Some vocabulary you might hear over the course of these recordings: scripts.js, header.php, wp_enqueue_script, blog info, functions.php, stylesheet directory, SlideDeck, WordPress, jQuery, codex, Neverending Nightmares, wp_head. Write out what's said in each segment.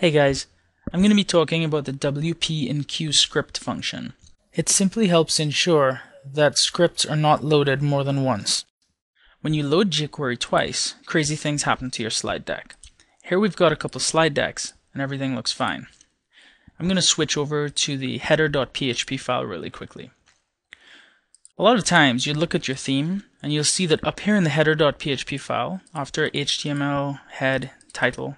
Hey guys, I'm going to be talking about the wp_enqueue script function. It simply helps ensure that scripts are not loaded more than once. When you load jQuery twice, crazy things happen to your slide deck. Here we've got a couple slide decks and everything looks fine. I'm going to switch over to the header.php file really quickly. A lot of times you look at your theme and you'll see that up here in the header.php file, after HTML, head, title,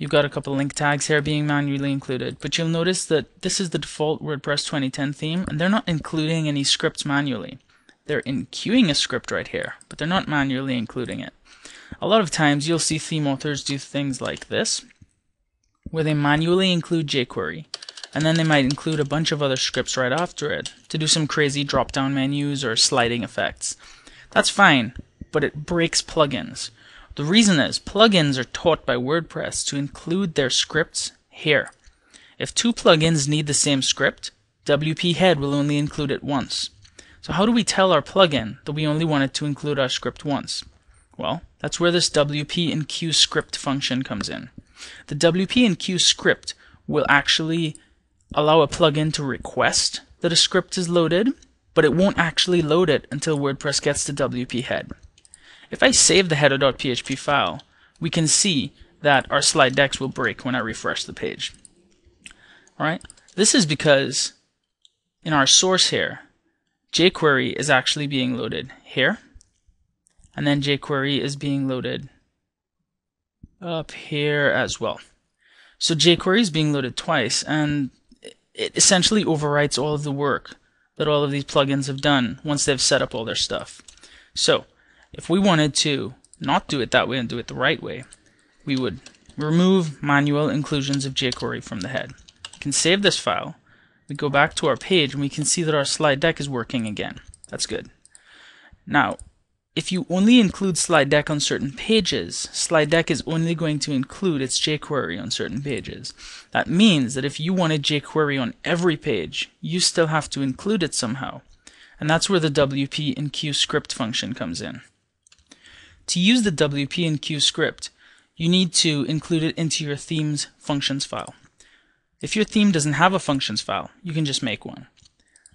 you've got a couple link tags here being manually included, but you'll notice that this is the default WordPress 2010 theme and they're not including any scripts manually. They're enqueuing a script right here, but they're not manually including it. A lot of times you'll see theme authors do things like this, where they manually include jQuery and then they might include a bunch of other scripts right after it to do some crazy drop-down menus or sliding effects. That's fine, but it breaks plugins. The reason is plugins are taught by WordPress to include their scripts here. If two plugins need the same script, wp_head will only include it once. So how do we tell our plugin that we only want it to include our script once? Well, that's where this wp_enqueue script function comes in. The wp_enqueue script will actually allow a plugin to request that a script is loaded, but it won't actually load it until WordPress gets to wp_head. If I save the header.php file, we can see that our slide decks will break when I refresh the page. Alright, this is because in our source here, jQuery is actually being loaded here, and then jQuery is being loaded up here as well. So jQuery is being loaded twice, and it essentially overwrites all of the work that all of these plugins have done once they've set up all their stuff. So if we wanted to not do it that way and do it the right way, we would remove manual inclusions of jQuery from the head. We can save this file, we go back to our page, and we can see that our slide deck is working again. That's good. Now, if you only include slide deck on certain pages, slide deck is only going to include its jQuery on certain pages. That means that if you wanted jQuery on every page, you still have to include it somehow. And that's where the wp_enqueue script function comes in. To use the wp_enqueue script, you need to include it into your theme's functions file. If your theme doesn't have a functions file, you can just make one.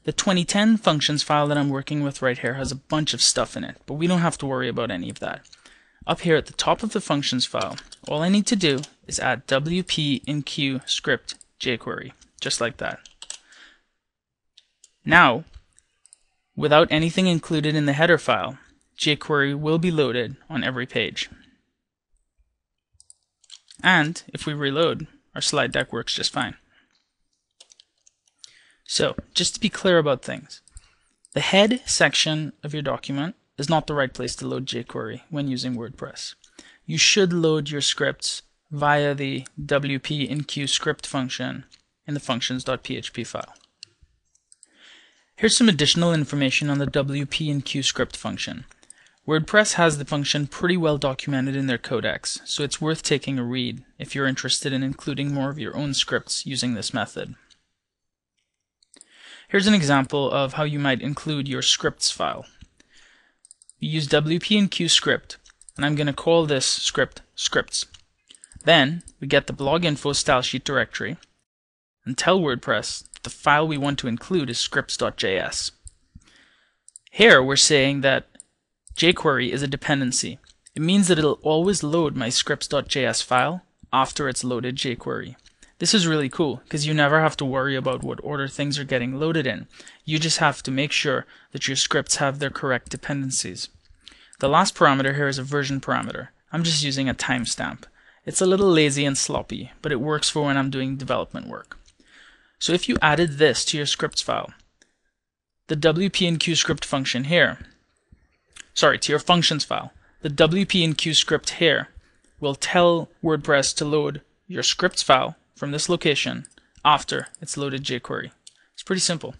The 2010 functions file that I'm working with right here has a bunch of stuff in it, but we don't have to worry about any of that. Up here at the top of the functions file, all I need to do is add wp_enqueue script jQuery, just like that. Now, without anything included in the header file, jQuery will be loaded on every page. And if we reload, our slide deck works just fine. So, just to be clear about things, the head section of your document is not the right place to load jQuery when using WordPress. You should load your scripts via the wp_enqueue script function in the functions.php file. Here's some additional information on the wp_enqueue script function. WordPress has the function pretty well documented in their codex, so it's worth taking a read if you're interested in including more of your own scripts using this method. Here's an example of how you might include your scripts file. You use wp_enqueue script, and I'm going to call this script scripts. Then we get the blog info stylesheet directory and tell WordPress the file we want to include is scripts.js. Here we're saying that jQuery is a dependency. It means that it'll always load my scripts.js file after it's loaded jQuery. This is really cool because you never have to worry about what order things are getting loaded in. You just have to make sure that your scripts have their correct dependencies. The last parameter here is a version parameter. I'm just using a timestamp. It's a little lazy and sloppy, but it works for when I'm doing development work. So if you added this to your scripts file, the wp_enqueue script function here, sorry, to your functions file, the wp_enqueue script here will tell WordPress to load your scripts file from this location after it's loaded jQuery. It's pretty simple.